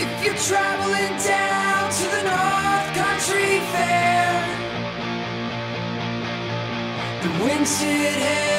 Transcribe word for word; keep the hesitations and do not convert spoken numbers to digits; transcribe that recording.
If you're traveling down to the North Country Fair, the wind should head